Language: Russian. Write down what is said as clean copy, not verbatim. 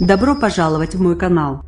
Добро пожаловать в мой канал!